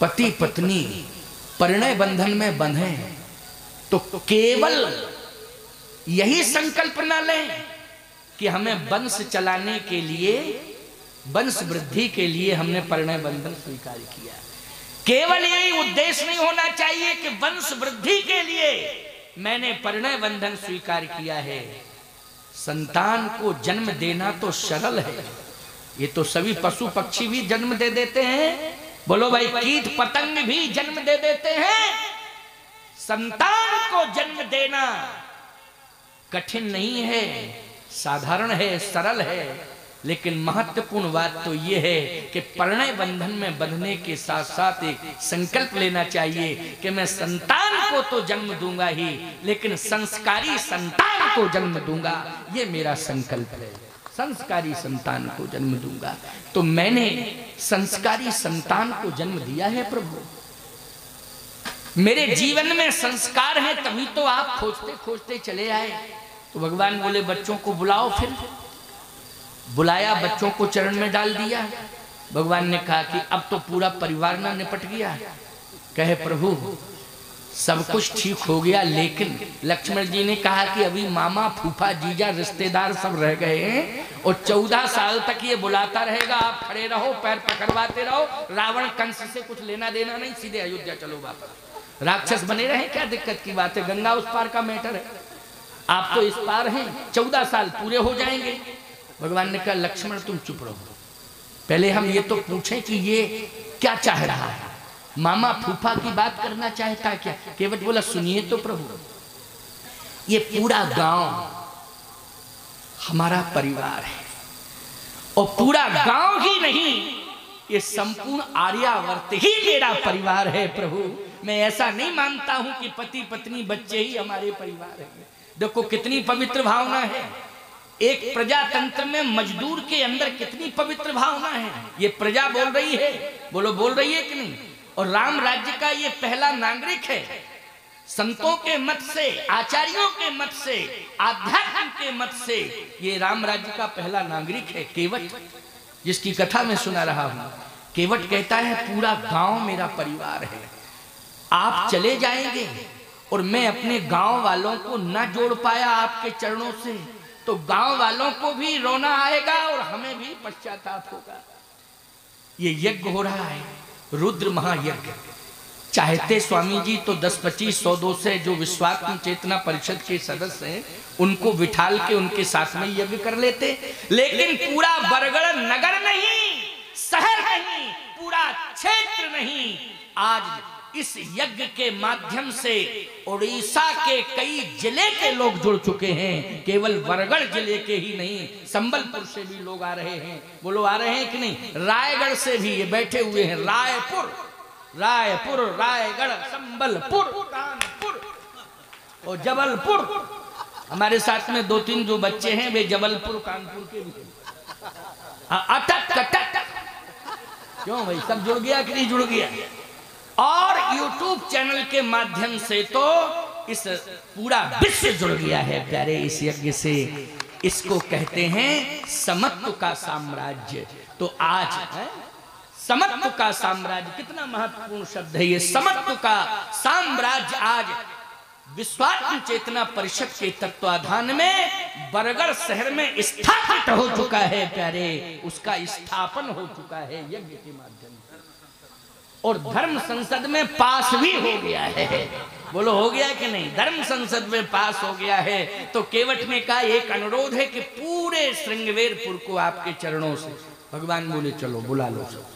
पति पत्नी परिणय बंधन में बंधे तो केवल यही संकल्प न लें कि हमें वंश चलाने के लिए, वंश वृद्धि के लिए हमने परिणय बंधन स्वीकार किया। केवल यही उद्देश्य नहीं होना चाहिए कि वंश वृद्धि के लिए मैंने परिणय बंधन स्वीकार किया है। संतान को जन्म देना तो सरल है, ये तो सभी पशु पक्षी भी जन्म दे देते हैं, बोलो भाई कीट पतंग भी जन्म दे देते हैं। संतान को जन्म देना कठिन नहीं है, साधारण है, सरल है। लेकिन महत्वपूर्ण बात तो ये है कि परिणय बंधन में बंधने के साथ साथ एक संकल्प लेना चाहिए कि मैं संतान को तो जन्म दूंगा ही, लेकिन संस्कारी संतान को जन्म दूंगा, ये मेरा संकल्प है। संस्कारी संतान को जन्म दूंगा, तो मैंने संस्कारी संतान को जन्म दिया है। प्रभु मेरे जीवन में संस्कार है, तभी तो आप खोजते खोजते चले आए। तो भगवान बोले बच्चों को बुलाओ, फिर बुलाया, बच्चों को चरण में डाल दिया। भगवान ने कहा कि अब तो पूरा परिवार ना निपट गया? कहे प्रभु सब कुछ ठीक हो गया, लेकिन लक्ष्मण जी ने कहा कि अभी मामा फूफा जीजा रिश्तेदार सब रह गए हैं और 14 साल तक ये बुलाता रहेगा, आप खड़े रहो, पैर पकड़वाते रहो। रावण कंस से कुछ लेना देना नहीं, सीधे अयोध्या चलो वापस। राक्षस बने रहे, क्या दिक्कत की बात है? गंगा उस पार का मैटर है, आप तो इस पार हैं, 14 साल पूरे हो जाएंगे। भगवान ने कहा लक्ष्मण तुम चुप रहो, पहले हम ये तो पूछें कि ये क्या चाह रहा है, मामा फूफा की बात करना चाहता है क्या? केवट बोला सुनिए तो प्रभु, ये पूरा गांव हमारा परिवार है, और पूरा गांव ही नहीं, ये संपूर्ण आर्यावर्त ही मेरा परिवार है। प्रभु मैं ऐसा नहीं मानता हूं कि पति पत्नी बच्चे ही हमारे परिवार है। देखो कितनी पवित्र भावना है, एक प्रजातंत्र में मजदूर के अंदर कितनी पवित्र भावना है। ये प्रजा बोल रही है, बोलो बोल रही है कि नहीं? और राम राज्य का ये पहला नागरिक है। संतों के मत से, आचार्यों के मत से, आध्यात्म के मत से ये राम राज्य का पहला नागरिक है केवट, जिसकी कथा मैं सुना रहा हूं। केवट कहता है पूरा गांव मेरा परिवार है, आप चले जाएंगे और मैं अपने गांव वालों को ना जोड़ पाया आपके चरणों से, तो गांव वालों को भी रोना आएगा और हमें भी पश्चाताप होगा। ये यज्ञ हो रहा है रुद्र महायज्ञ। चाहते स्वामी जी तो 10-25 सौ से जो विश्वात्म चेतना परिषद के सदस्य हैं उनको बिठाल के उनके साथ में यज्ञ कर लेते, लेकिन पूरा बरगढ़ नगर नहीं, शहर नहीं, पूरा क्षेत्र नहीं, आज इस यज्ञ के माध्यम से उड़ीसा के कई जिले के लोग जुड़ चुके हैं। केवल बरगढ़ जिले के ही नहीं, संबलपुर से भी लोग आ रहे हैं, बोलो आ रहे हैं कि नहीं? रायगढ़ से भी ये बैठे हुए हैं, रायपुर, रायपुर, रायगढ़, संबलपुर, कानपुर और जबलपुर। हमारे साथ में 2-3 जो बच्चे हैं वे जबलपुर कानपुर के भी। अटक कटक क्यों भाई, सब जुड़ गया कि नहीं जुड़ गया? और YouTube चैनल के माध्यम से तो इस पूरा विश्व जुड़ गया है प्यारे इस यज्ञ से। इसको कहते हैं समत्व का साम्राज्य। तो आज समत्व का साम्राज्य कितना महत्वपूर्ण शब्द है, ये समत्व का साम्राज्य आज विश्वात्म चेतना परिषद के तत्वाधान में बरगढ़ शहर में स्थापित हो चुका है प्यारे, उसका स्थापन हो चुका है यज्ञ के माध्यम से, और धर्म संसद में पास भी हो गया है, बोलो हो गया कि नहीं? धर्म संसद में पास हो गया है। तो केवट ने कहा एक अनुरोध है कि पूरे श्रृंगवेरपुर को आपके चरणों से, भगवान बोले चलो बुला लो सबको।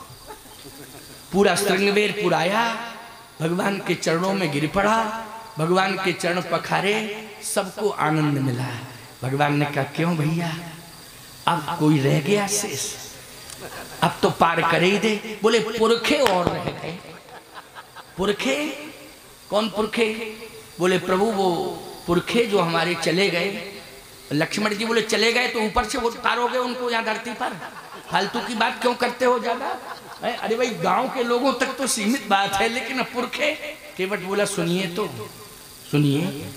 पूरा श्रृंगवेरपुर आया, भगवान के चरणों में गिर पड़ा, भगवान के चरण पखारे, सबको आनंद मिला। भगवान ने कहा क्यों भैया, अब कोई रह गया शेष? अब तो पार कर ही दे। बोले पुरखे और रह गए। पुरखे कौन पुरखे? बोले प्रभु वो पुरखे जो हमारे चले गए। लक्ष्मण जी बोले चले गए तो ऊपर से वो उतारोगे उनको यहाँ धरती पर? फालतू की बात क्यों करते हो ज्यादा? अरे भाई गांव के लोगों तक तो सीमित बात है, लेकिन पुरखे। केवट बोला सुनिए तो सुनिए,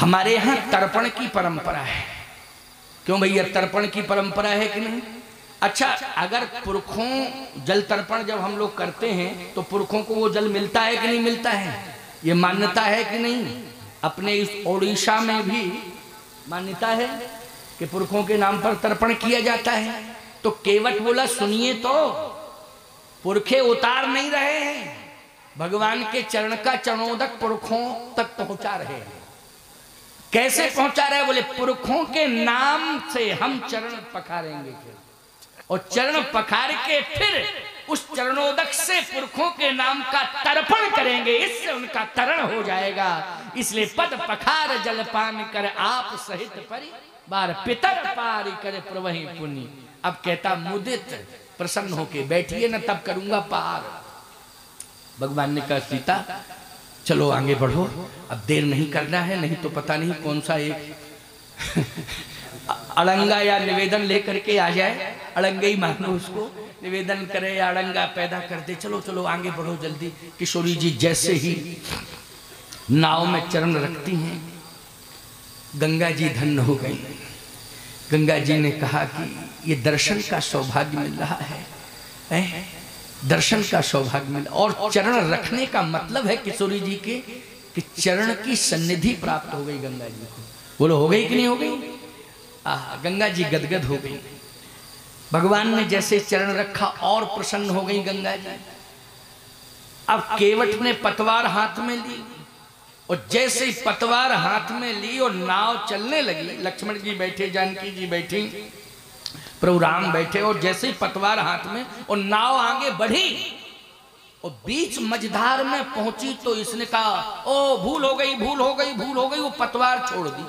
हमारे यहाँ तर्पण की परंपरा है। क्यों भैया तर्पण की परंपरा है कि नहीं? अच्छा, अगर पुरखों जल तर्पण जब हम लोग करते हैं तो पुरखों को वो जल मिलता है कि नहीं मिलता है, ये मान्यता है कि नहीं? अपने इस ओडिशा में भी मान्यता है कि पुरखों के नाम पर तर्पण किया जाता है। तो केवट बोला सुनिए तो, पुरखे उतार नहीं रहे हैं, भगवान के चरण का चरणोदक पुरखों तक पहुंचा रहे हैं। कैसे पहुंचा रहे? बोले पुरखों के नाम से हम चरण पखारेंगे और चरण पखार के फिर उस चरणोदक से पुरखों के नाम का तर्पण करेंगे, इससे उनका तरण हो जाएगा। इसलिए पद पखार जलपान कर आप सहित परिवार, पितर पारी करे प्रवहि पुनि। अब कहता मुदित प्रसन्न होके बैठिए ना, तब करूंगा पार। भगवान ने कहा सीता चलो आगे बढ़ो, अब देर नहीं करना है, नहीं तो पता नहीं कौन सा एक अड़ंगा या निवेदन लेकर के आ जाए, अड़ंगा ही मानो उसको, निवेदन करे या अड़ंगा पैदा कर दे। चलो चलो आगे बढ़ो जल्दी। किशोरी जी जैसे ही नाव में चरण रखती हैं, गंगा जी धन्य हो गई। गंगा जी ने कहा कि ये दर्शन का सौभाग्य मिल रहा है, दर्शन का सौभाग्य मिला। और चरण रखने का मतलब है किशोरी जी के कि चरण की सन्निधि प्राप्त हो गई गंगा जी को। बोलो हो गई कि नहीं हो गई? गंगा जी गदगद हो गई। भगवान ने जैसे चरण रखा और प्रसन्न हो गई गंगा जी। अब केवट ने पतवार हाथ में ली और जैसे ही पतवार हाथ में ली और नाव चलने लगी, लक्ष्मण जी बैठे, जानकी जी बैठी, प्रभु राम बैठे, और जैसे ही पतवार हाथ में और नाव आगे बढ़ी और बीच मझधार में पहुंची तो इसने कहा ओ भूल हो गई, भूल हो गई, भूल हो गई, वो पतवार छोड़ दी।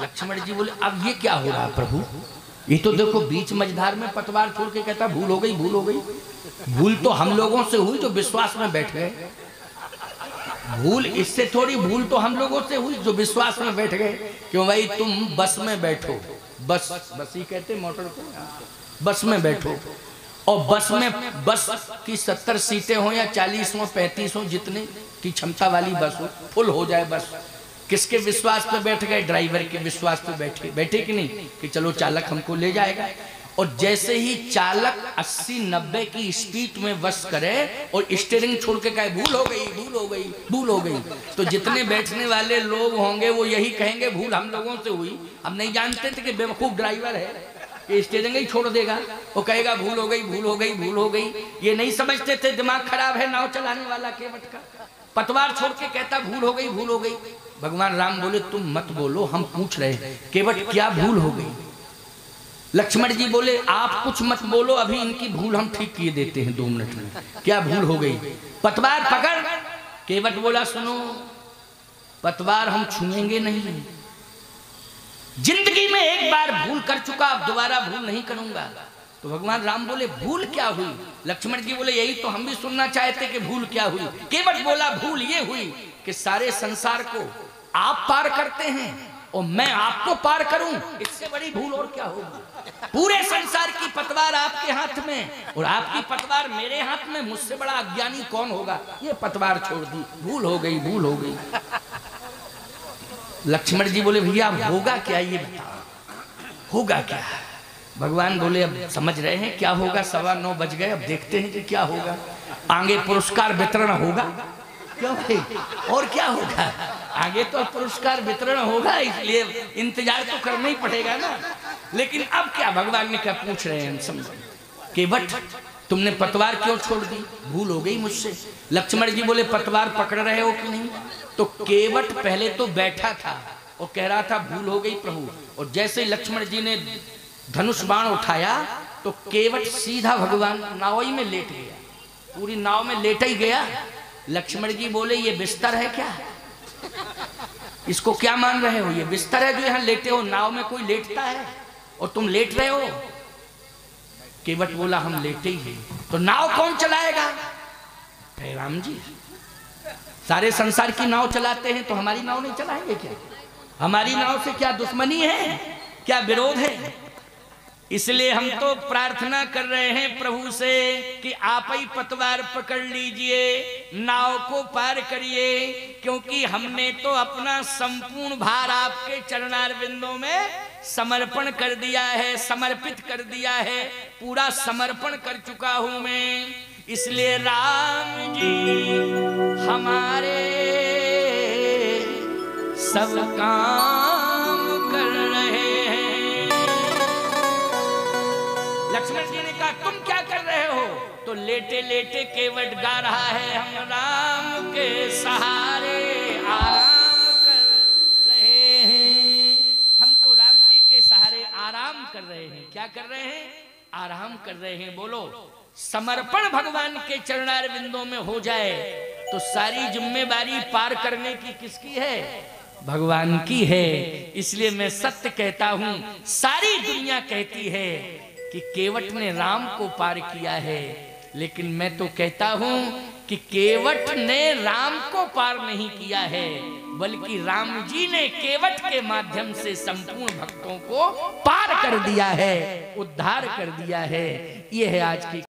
लक्ष्मण जी बोले अब ये क्या हो रहा प्रभु, ये तो देखो बीच मझधार में पतवार छोड़ के कहता भूल हो गई, भूल हो गई। भूल तो हम लोगों से हुई जो विश्वास में बैठ गए, भूल इससे थोड़ी, भूल तो हम लोगों से हुई जो विश्वास में बैठ गए। क्यों भाई तुम बस में बैठो, बस, बस ही कहते मोटर को, बस में बैठो और बस में, बस की 70 सीटें हो या 40 हो, 35 हो, जितने की क्षमता वाली बस हो, फुल हो जाए बस। किसके विश्वास पे बैठ गए? ड्राइवर के विश्वास पे बैठे बैठे कि नहीं कि चलो चालक हमको ले जाएगा। और जैसे ही चालक 80-90 की स्पीड में बस करे और स्टीयरिंग छोड़ के कहे भूल हो गई, भूल हो गई, भूल हो गई, तो जितने बैठने वाले लोग होंगे वो यही कहेंगे भूल हम लोगों से हुई, हम नहीं जानते थे कि बेवकूफ ड्राइवर है, स्टीयरिंग ही छोड़ देगा। वो कहेगा भूल हो गई, भूल हो गई, भूल हो गई। ये नहीं समझते थे, दिमाग खराब है नाव चलाने वाला केवट का। पतवार छोड़ के कहता भूल हो गई, भूल हो गई। भगवान राम बोले तुम मत बोलो, हम पूछ रहे हैं केवट क्या भूल हो गई। लक्ष्मण जी बोले आप कुछ मत बोलो, अभी इनकी भूल हम ठीक किए देते हैं 2 मिनट में, क्या भूल हो गई। पतवार पकड़, केवट बोला सुनो पतवार हम छूएंगे नहीं, जिंदगी में एक बार भूल कर चुका, अब दोबारा भूल नहीं करूंगा। तो भगवान राम बोले भूल क्या हुई? लक्ष्मण जी बोले यही तो हम भी सुनना चाहते कि भूल क्या हुई। केवट बोला भूल ये हुई कि सारे संसार को आप पार करते हैं और मैं आपको पार करूं, इससे बड़ी भूल और क्या होगी। पूरे संसार की पतवार आपके हाथ में और आपकी पतवार मेरे हाथ में, मुझसे बड़ा अज्ञानी कौन होगा। ये पतवार छोड़ दी, भूल हो गई, भूल हो गई। लक्ष्मण जी बोले भैया होगा क्या, ये बताओ होगा क्या। भगवान बोले अब समझ रहे हैं क्या होगा, 9:15 बज गए, अब देखते हैं कि क्या होगा। आगे पुरस्कार वितरण होगा, क्यों भाई और क्या होगा, आगे तो पुरस्कार वितरण होगा, इसलिए इंतजार तो करना ही पड़ेगा ना। लेकिन अब क्या, भगवान ने क्या पूछ रहे हैं समझो कि बट तुमने पतवार क्यों छोड़ दी, भूल हो गई मुझसे। लक्ष्मण जी बोले पतवार पकड़ रहे हो कि नहीं। तो केवट पहले तो बैठा था और कह रहा था भूल हो गई प्रभु, और जैसे लक्ष्मण जी ने धनुष बाण उठाया तो केवट सीधा भगवान नाव में लेट गया, पूरी नाव में लेट ही गया। लक्ष्मण जी बोले ये बिस्तर है क्या, इसको क्या मान रहे हो, ये बिस्तर है जो यहाँ लेटे हो, नाव में कोई लेटता है और तुम लेट रहे हो। केवट बोला हम लेटे ही हैं, तो नाव कौन चलाएगा। हे राम जी सारे संसार की नाव चलाते हैं तो हमारी नाव नहीं चलाएंगे क्या, हमारी नाव से क्या दुश्मनी है, क्या विरोध है। इसलिए हम तो प्रार्थना कर रहे हैं प्रभु से कि आप ही पतवार पकड़ लीजिए, नाव को पार करिए, क्योंकि हमने तो अपना संपूर्ण भार आपके चरणारविंदों में समर्पण कर दिया है, समर्पित कर दिया है, पूरा समर्पण कर चुका हूं मैं। इसलिए राम जी हमारे सब काम कर रहे हैं। लक्ष्मण जी ने कहा तुम क्या कर रहे हो, तो लेटे लेटे केवट गा रहा है, हम राम के सहारे आराम कर रहे हैं। हम तो राम जी के सहारे आराम कर रहे हैं। क्या कर रहे हैं? आराम कर रहे हैं। बोलो, समर्पण भगवान के चरणारविंदों में हो जाए तो सारी जिम्मेदारी पार करने की किसकी है? भगवान की है। इसलिए मैं सत्य कहता हूँ, सारी दुनिया कहती है कि केवट ने राम को पार किया है, लेकिन मैं तो कहता हूं कि केवट ने राम को पार नहीं किया है, बल्कि राम जी ने केवट के माध्यम से संपूर्ण भक्तों को पार कर दिया है, उद्धार कर दिया है। यह है आज की